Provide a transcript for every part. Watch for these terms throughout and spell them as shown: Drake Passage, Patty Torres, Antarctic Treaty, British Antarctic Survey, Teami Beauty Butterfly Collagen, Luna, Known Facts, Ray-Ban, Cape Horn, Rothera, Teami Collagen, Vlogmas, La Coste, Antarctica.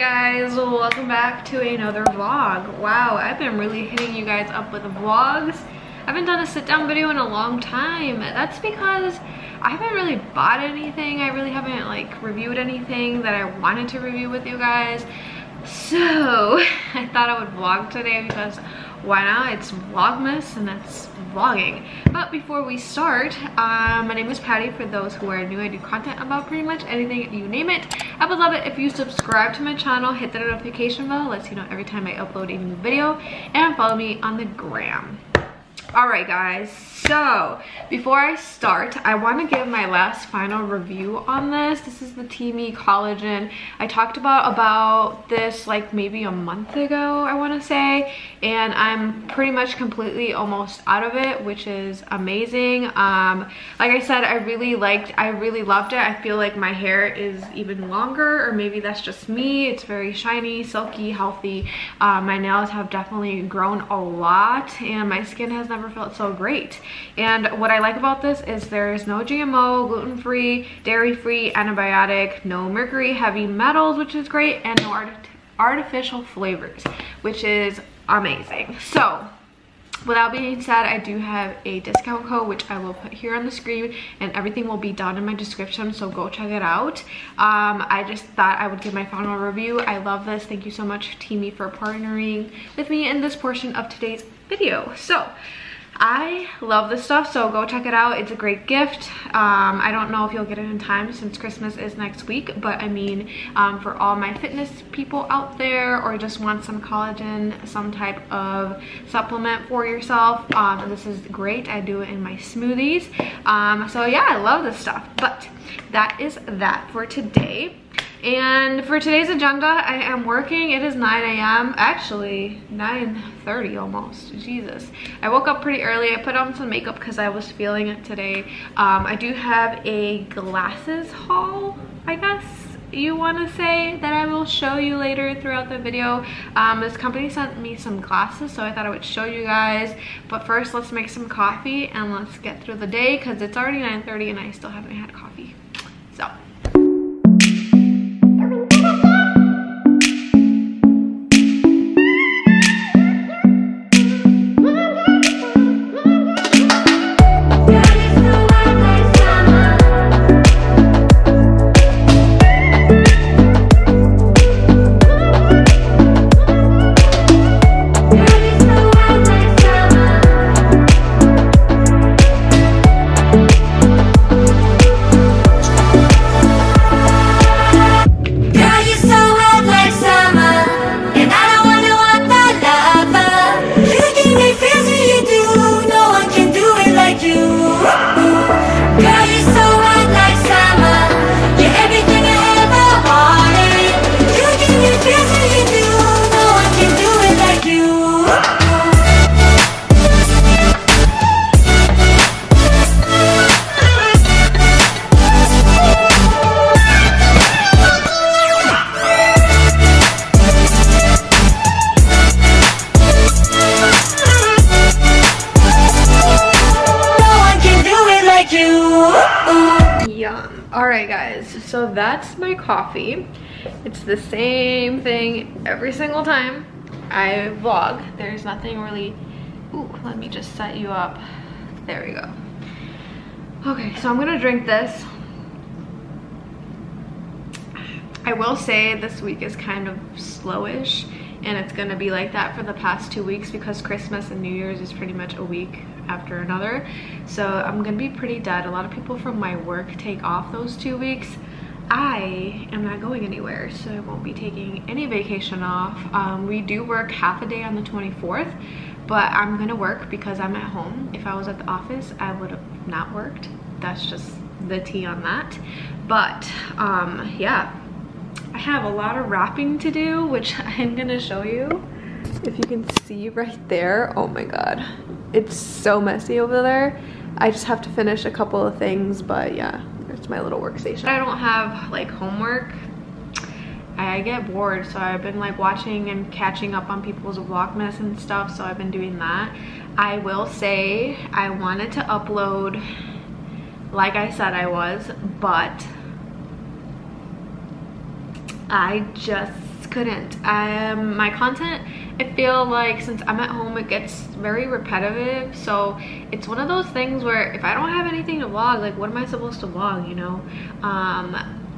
Hey guys, welcome back to another vlog. Wow, I've been really hitting you guys up with vlogs. I haven't done a sit down video in a long time. That's because I haven't really bought anything. I really haven't like reviewed anything that I wanted to review with you guys. So I thought I would vlog today because why not? It's Vlogmas and that's vlogging. But before we start, my name is Patty. For those who are new, I do content about pretty much anything, you name it. I would love it if you subscribe to my channel, hit the notification bell, lets you know every time I upload a new video, and follow me on the gram. Alright guys, so before I start, I want to give my last final review on this. This is the Teami Collagen. I talked about this like maybe a month ago, I want to say, and I'm pretty much completely almost out of it, which is amazing. Like I said, I really loved it. I feel like my hair is even longer, or maybe that's just me. It's very shiny, silky, healthy. My nails have definitely grown a lot, and my skin has never felt so great. And what I like about this is there is no GMO, gluten-free, dairy-free, antibiotic, no mercury, heavy metals, which is great, and no artificial flavors, which is amazing. So with that being said, I do have a discount code, which I will put here on the screen, and everything will be down in my description, so go check it out. I just thought I would give my final review. I love this. Thank you so much, Teami, for partnering with me in this portion of today's video. So I love this stuff, so go check it out. It's a great gift. I don't know if you'll get it in time since Christmas is next week, but I mean, for all my fitness people out there, or just want some collagen, some type of supplement for yourself, this is great. I do it in my smoothies. So yeah, I love this stuff. But that is that for today. And for today's agenda, I am working. It is 9 a.m. actually 9:30 almost. Jesus, I woke up pretty early. I put on some makeup because I was feeling it today. I do have a glasses haul, I guess you want to say, that I will show you later throughout the video. This company sent me some glasses, so I thought I would show you guys. But first, let's make some coffee and let's get through the day, because it's already 9:30 and I still haven't had coffee. So so that's my coffee. It's the same thing every single time I vlog. There's nothing really. Ooh, let me just set you up. There we go. Okay, so I'm gonna drink this. I will say this week is kind of slowish, and it's gonna be like that for the past 2 weeks because Christmas and New Year's is pretty much a week after another. So I'm gonna be pretty dead. A lot of people from my work take off those 2 weeks. I am not going anywhere, so I won't be taking any vacation off. We do work half a day on the 24th, but I'm gonna work because I'm at home. If I was at the office, I would have not worked. That's just the tea on that. But yeah, I have a lot of wrapping to do, which I'm gonna show you. If you can see right there, oh my god, it's so messy over there. I just have to finish a couple of things, but yeah, it's my little workstation. I don't have like homework. I get bored, so I've been like watching and catching up on people's Vlogmas and stuff, so I've been doing that. I will say I wanted to upload, like I said I was, but I just just couldn't. My content, I feel like since I'm at home, it gets very repetitive. So it's one of those things where if I don't have anything to vlog, like what am I supposed to vlog, you know?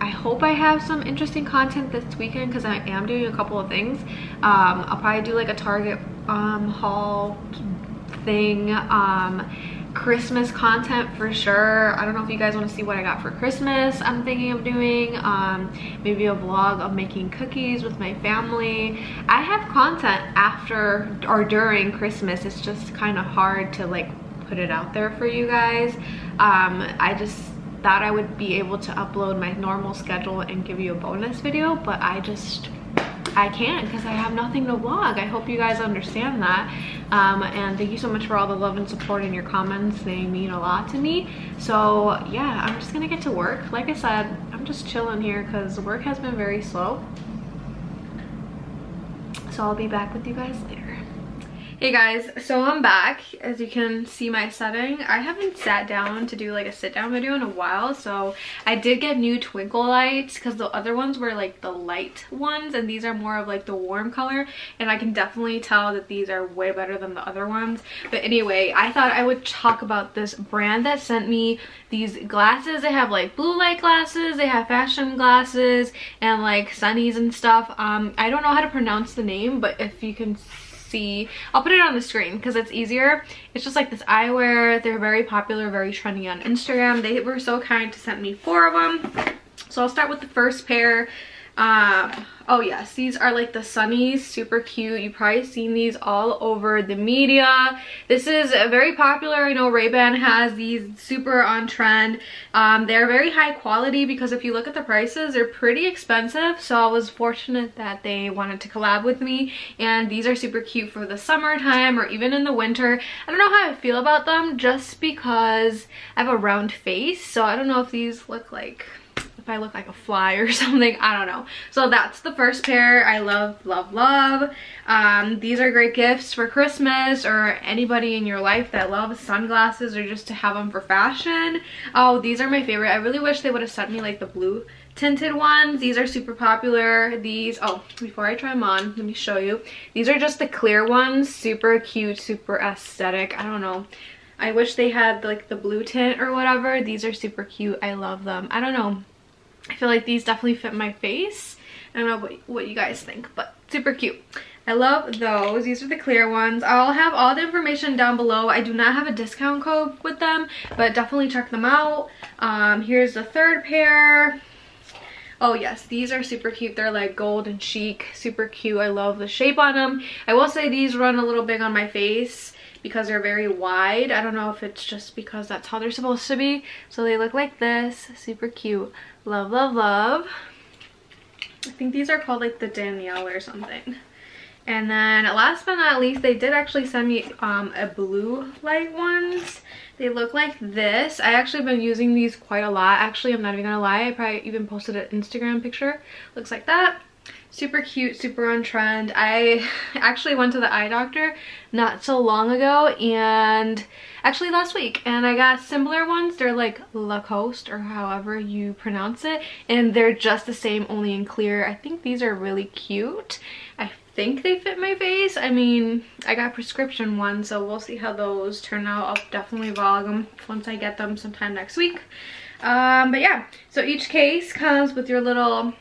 I hope I have some interesting content this weekend because I am doing a couple of things. I'll probably do like a Target haul thing, Christmas content for sure. I don't know if you guys want to see what I got for Christmas. I'm thinking of doing maybe a vlog of making cookies with my family. I have content after or during Christmas. It's just kind of hard to like put it out there for you guys. I just thought I would be able to upload my normal schedule and give you a bonus video, but I can't because I have nothing to vlog. I hope you guys understand that. And thank you so much for all the love and support in your comments. They mean a lot to me. So yeah, I'm just gonna get to work. Like I said, I'm just chilling here because work has been very slow. So I'll be back with you guys later. Hey guys, so I'm back. As you can see my setting, I haven't sat down to do like a sit down video in a while, so I did get new twinkle lights because the other ones were like the light ones and these are more of like the warm color, and I can definitely tell that these are way better than the other ones. But anyway, I thought I would talk about this brand that sent me these glasses. They have like blue light glasses, they have fashion glasses and like sunnies and stuff. I don't know how to pronounce the name, but if you can see, I'll put it on the screen because it's easier. It's just like this eyewear. They're very popular, very trendy on Instagram. They were so kind to send me 4 of them. So I'll start with the first pair. Oh yes, these are like the sunnies, super cute. You've probably seen these all over the media. This is very popular. I know Ray-Ban has these, super on trend. They're very high quality because if you look at the prices, they're pretty expensive. So I was fortunate that they wanted to collab with me, and these are super cute for the summertime or even in the winter. I don't know how I feel about them just because I have a round face, so I don't know if these look like, if I look like a fly or something, I don't know. So that's the first pair. I love, love, love. These are great gifts for Christmas or anybody in your life that loves sunglasses or just to have them for fashion. Oh, these are my favorite. I really wish they would have sent me like the blue tinted ones. These are super popular. These, oh, before I try them on, let me show you. These are just the clear ones. Super cute, super aesthetic. I don't know. I wish they had like the blue tint or whatever. These are super cute. I love them. I don't know. I feel like these definitely fit my face. I don't know what you guys think, but super cute. I love those. These are the clear ones. I'll have all the information down below. I do not have a discount code with them, but definitely check them out. Here's the third pair. Oh yes, these are super cute. They're like gold and chic, super cute. I love the shape on them. I will say these run a little big on my face because they're very wide. I don't know if it's just because that's how they're supposed to be. So they look like this, super cute. Love, love, love. I think these are called like the Danielle or something. And then last but not least, they did actually send me a blue light ones. They look like this. I actually been using these quite a lot. Actually, I'm not even gonna lie, I probably even posted an Instagram picture. Looks like that. Super cute, super on trend. I actually went to the eye doctor not so long ago, and actually last week, and I got similar ones. They're like La Coste or however you pronounce it, and they're just the same, only in clear. I think these are really cute. I think they fit my face. I mean, I got prescription ones, so we'll see how those turn out. I'll definitely vlog them once I get them sometime next week. But yeah, so each case comes with your little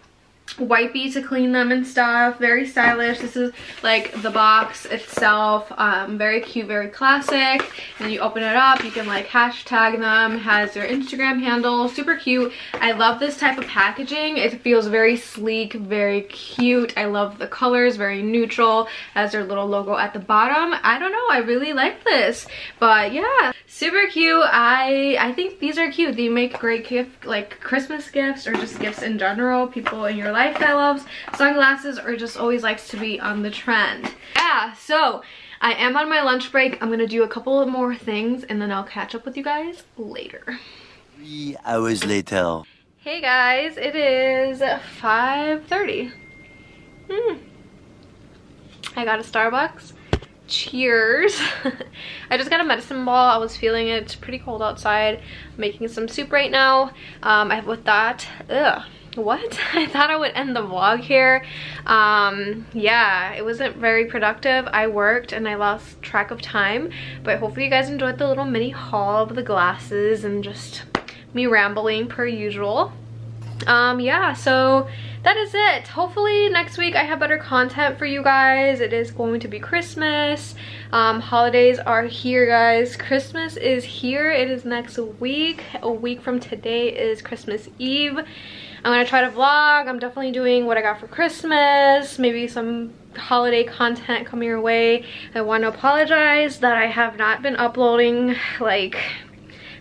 wipey to clean them and stuff. Very stylish. This is like the box itself. Very cute, very classic. And you open it up, you can like hashtag them, has your Instagram handle. Super cute. I love this type of packaging. It feels very sleek, very cute. I love the colors, very neutral. Has their little logo at the bottom. I don't know, I really like this. But yeah, super cute. I think these are cute. They make great gift, like Christmas gifts or just gifts in general. People in your life that loves sunglasses or just always likes to be on the trend. Yeah, so I am on my lunch break. I'm gonna do a couple of more things and then I'll catch up with you guys later. 3 hours later. Hey guys, it is 5:30. I got a Starbucks. Cheers. I just got a medicine ball. I was feeling it. It's pretty cold outside. I'm making some soup right now. I have with that. what? I thought I would end the vlog here. Yeah, it wasn't very productive. I worked and I lost track of time, but hopefully you guys enjoyed the little mini haul of the glasses and just me rambling per usual. Yeah, so that is it. Hopefully next week I have better content for you guys. It is going to be Christmas. Holidays are here, guys. Christmas is here. It is next week. A week from today is Christmas Eve. I'm gonna try to vlog. I'm definitely doing what I got for Christmas, maybe some holiday content coming your way. I want to apologize that I have not been uploading like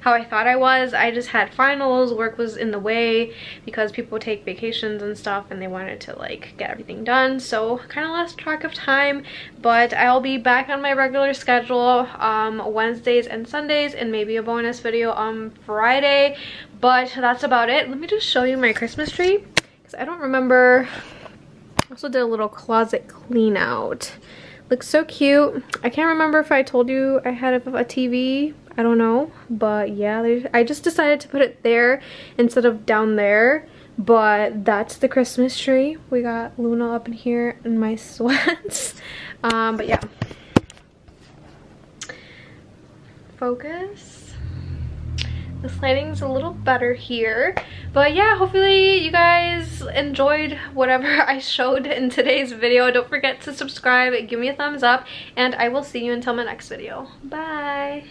how I thought I was. I just had finals, work was in the way because people take vacations and stuff and they wanted to like get everything done, so kind of lost track of time. But I'll be back on my regular schedule Wednesdays and Sundays, and maybe a bonus video on Friday. But that's about it. Let me just show you my Christmas tree because I don't remember. I also did a little closet clean out. Looks so cute. I can't remember if I told you I had a TV. I don't know, but yeah, I just decided to put it there instead of down there. But that's the Christmas tree. We got Luna up in here in my sweats. But yeah, focus. This lighting's a little better here. But yeah, hopefully you guys enjoyed whatever I showed in today's video. Don't forget to subscribe, give me a thumbs up, and I will see you until my next video. Bye.